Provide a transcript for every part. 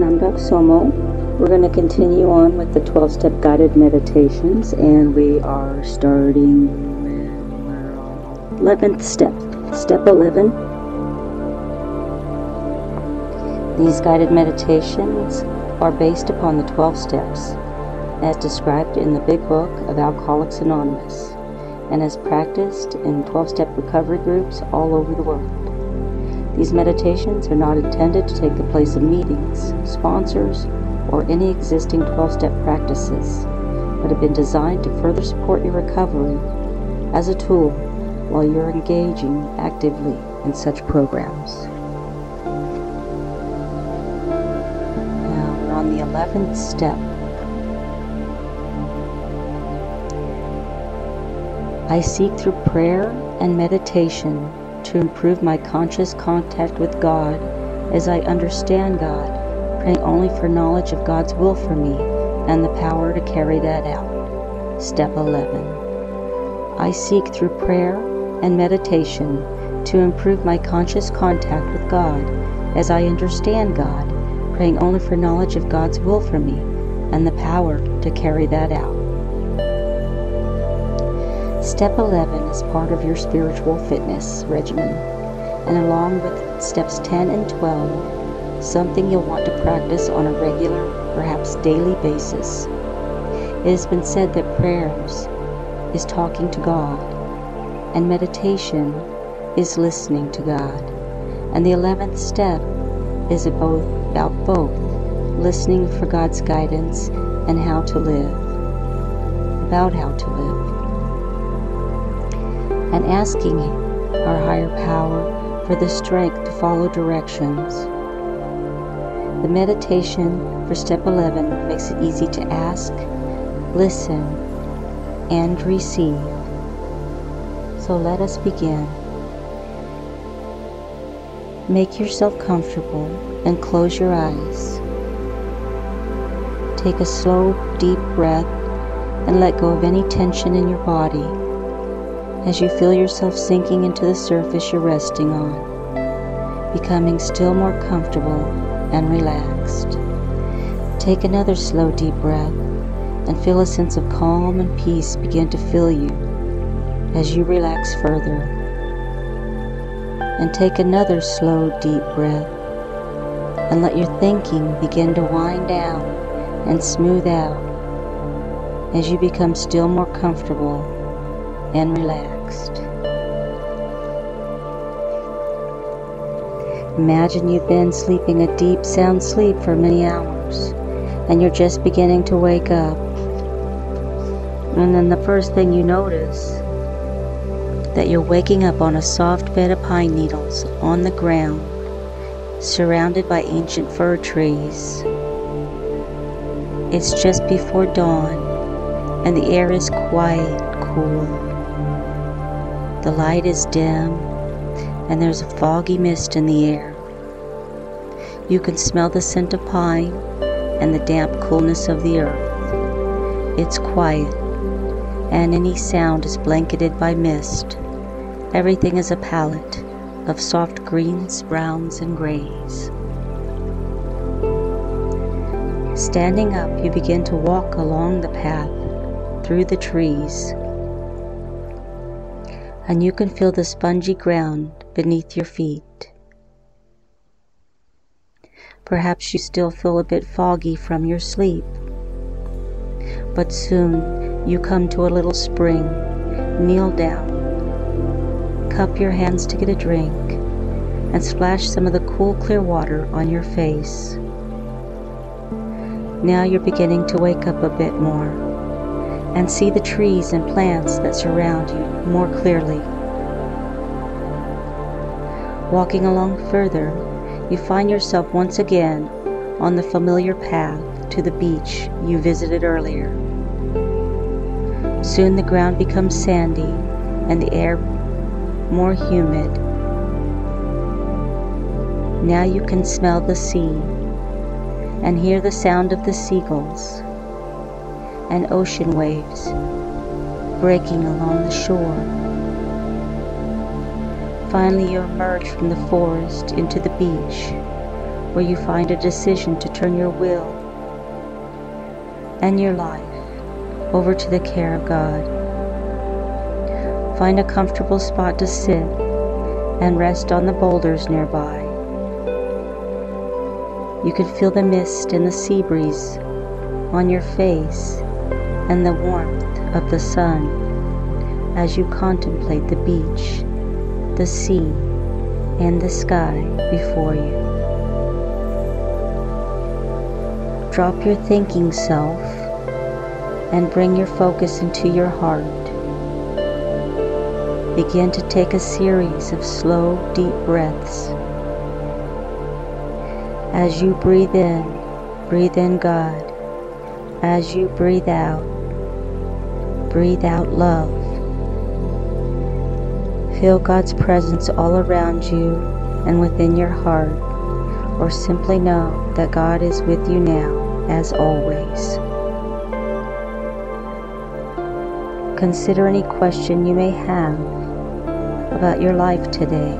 Namdag Tsomo. We're going to continue on with the 12-step guided meditations, and we are starting 11th step, step 11. These guided meditations are based upon the 12 steps as described in the Big Book of Alcoholics Anonymous and as practiced in 12-step recovery groups all over the world. These meditations are not intended to take the place of meetings, sponsors, or any existing 12-step practices, but have been designed to further support your recovery as a tool while you're engaging actively in such programs. Now we're on the 11th step. I seek through prayer and meditation to improve my conscious contact with God as I understand God, praying only for knowledge of God's will for me and the power to carry that out. Step 11. I seek through prayer and meditation to improve my conscious contact with God as I understand God, praying only for knowledge of God's will for me and the power to carry that out. Step 11 is part of your spiritual fitness regimen, and along with steps 10 and 12, something you'll want to practice on a regular, perhaps daily basis. It has been said that prayers is talking to God, and meditation is listening to God. And the 11th step is about both, listening for God's guidance and how to live, and asking our higher power for the strength to follow directions. The meditation for step 11 makes it easy to ask, listen, and receive. So let us begin. Make yourself comfortable and close your eyes. Take a slow, deep breath and let go of any tension in your body. As you feel yourself sinking into the surface you're resting on, becoming still more comfortable and relaxed. Take another slow, deep breath and feel a sense of calm and peace begin to fill you as you relax further. And take another slow, deep breath and let your thinking begin to wind down and smooth out as you become still more comfortable and relaxed. Imagine you've been sleeping a deep sound sleep for many hours and you're just beginning to wake up, and then the first thing you notice that you're waking up on a soft bed of pine needles on the ground, surrounded by ancient fir trees. It's just before dawn and the air is quiet, cool. The light is dim, and there's a foggy mist in the air. You can smell the scent of pine and the damp coolness of the earth. It's quiet, and any sound is blanketed by mist. Everything is a palette of soft greens, browns, and grays. Standing up, you begin to walk along the path through the trees, and you can feel the spongy ground beneath your feet. Perhaps you still feel a bit foggy from your sleep, but soon you come to a little spring. Kneel down, cup your hands to get a drink, and splash some of the cool, clear water on your face. Now you're beginning to wake up a bit more and see the trees and plants that surround you more clearly. Walking along further, you find yourself once again on the familiar path to the beach you visited earlier. Soon the ground becomes sandy and the air more humid. Now you can smell the sea and hear the sound of the seagulls and ocean waves breaking along the shore. Finally, you emerge from the forest into the beach, where you find a decision to turn your will and your life over to the care of God. Find a comfortable spot to sit and rest on the boulders nearby. You can feel the mist and the sea breeze on your face and the warmth of the sun as you contemplate the beach, the sea, and the sky before you. Drop your thinking self and bring your focus into your heart. Begin to take a series of slow, deep breaths. As you breathe in God. As you breathe out love. Feel God's presence all around you and within your heart, or simply know that God is with you now, as always. Consider any question you may have about your life today.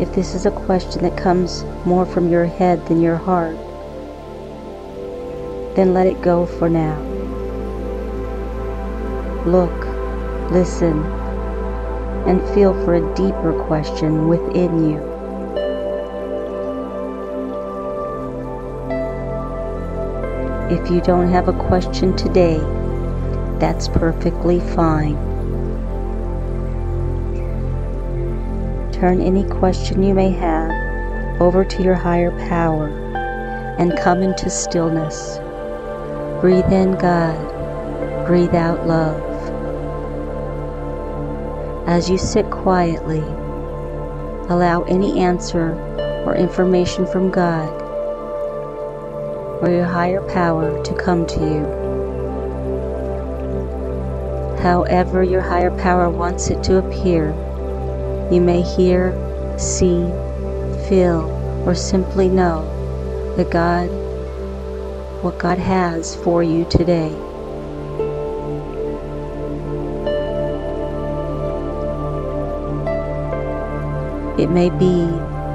If this is a question that comes more from your head than your heart, then let it go for now. Look, listen, and feel for a deeper question within you. If you don't have a question today, that's perfectly fine. Turn any question you may have over to your higher power and come into stillness. Breathe in God, breathe out love. As you sit quietly, allow any answer or information from God or your higher power to come to you. However your higher power wants it to appear, you may hear, see, feel, or simply know that what God has for you today. It may be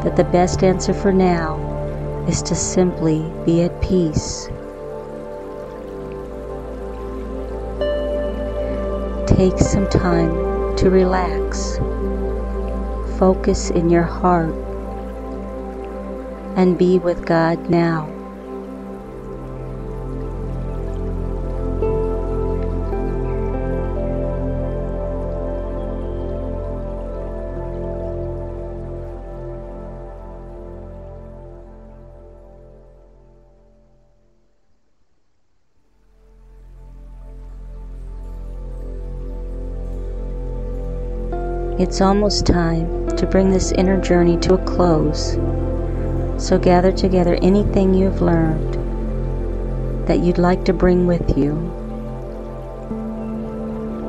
that the best answer for now is to simply be at peace. Take some time to relax. Focus in your heart and be with God now. It's almost time to bring this inner journey to a close. So gather together anything you've learned that you'd like to bring with you.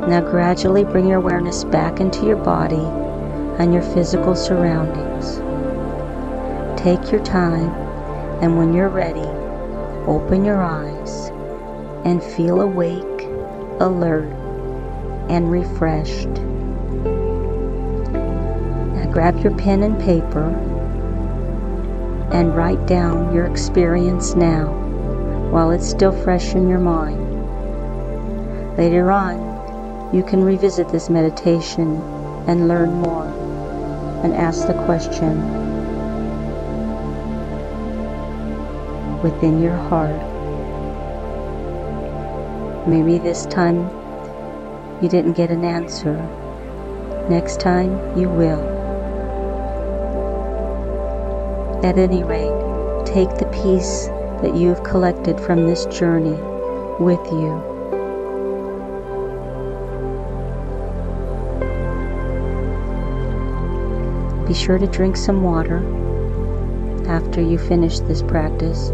Now gradually bring your awareness back into your body and your physical surroundings. Take your time, and when you're ready, open your eyes and feel awake, alert, and refreshed. Grab your pen and paper and write down your experience now while it's still fresh in your mind. Later on, you can revisit this meditation and learn more and ask the question within your heart. Maybe this time you didn't get an answer. Next time you will. At any rate, take the peace that you have collected from this journey with you. Be sure to drink some water after you finish this practice.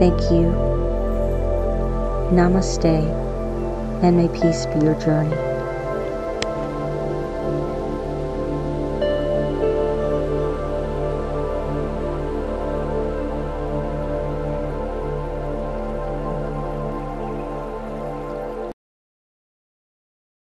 Thank you. Namaste, and may peace be your journey.